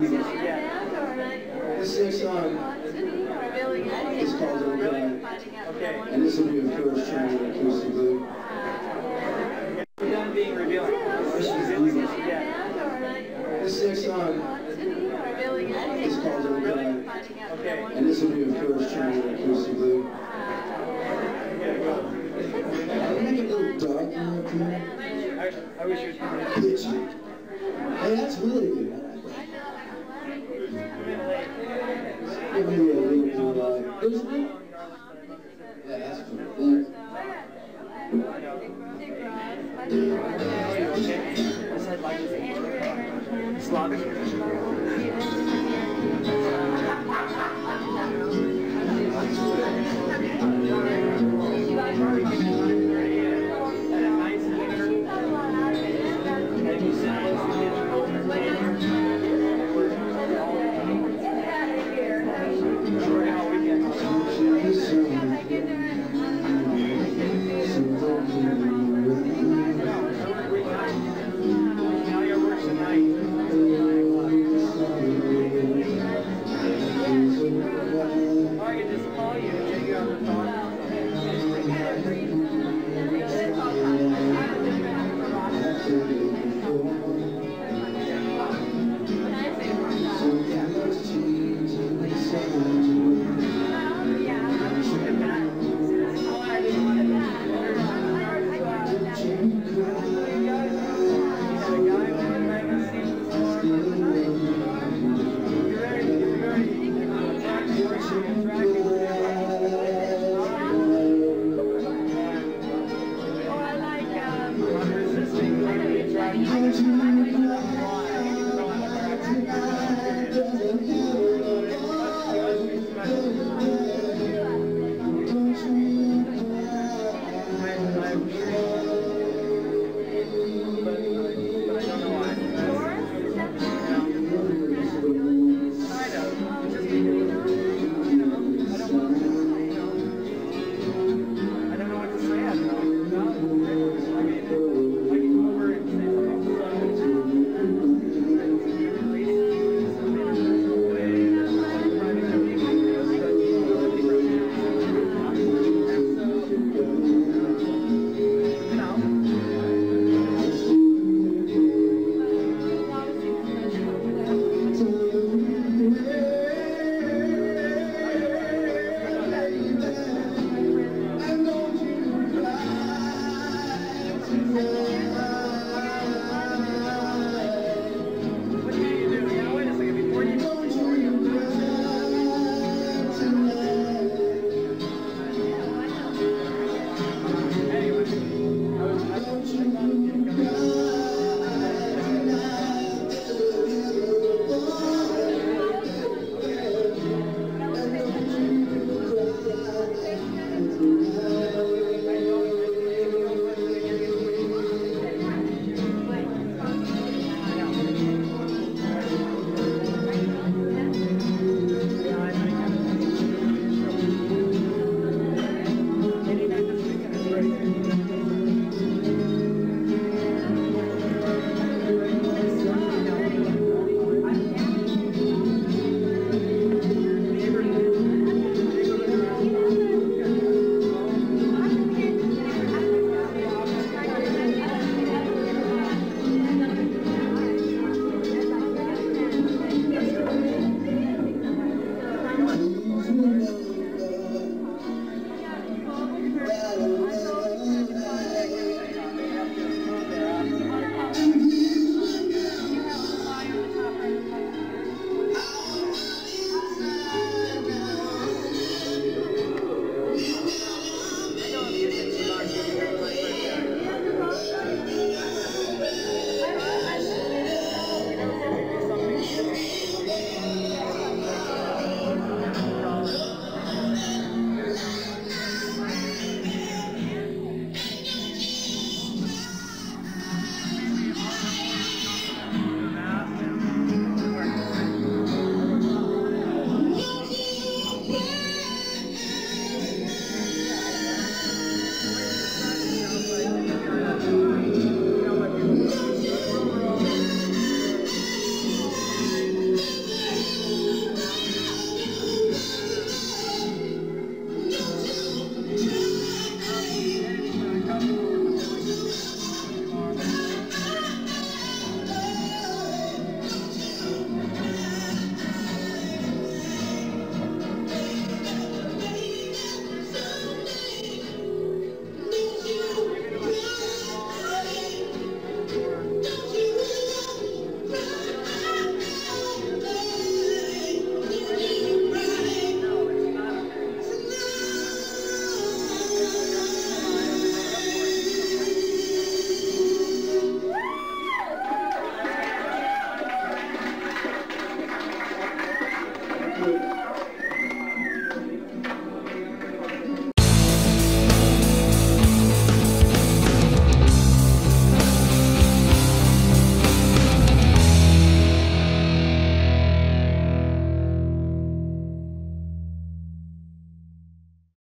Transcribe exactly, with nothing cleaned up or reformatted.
This is um, it's called Old Guy, and this will be the first time that it was revealed. We're done being revealing. This is um, it's called Old Guy, and this will be the first time that it was revealed. Can I make a little dog in my opinion? I wish you would pitch it. Hey, that's really good. Give me a little bit of it. Yeah, that's cool. Thanks. Yeah.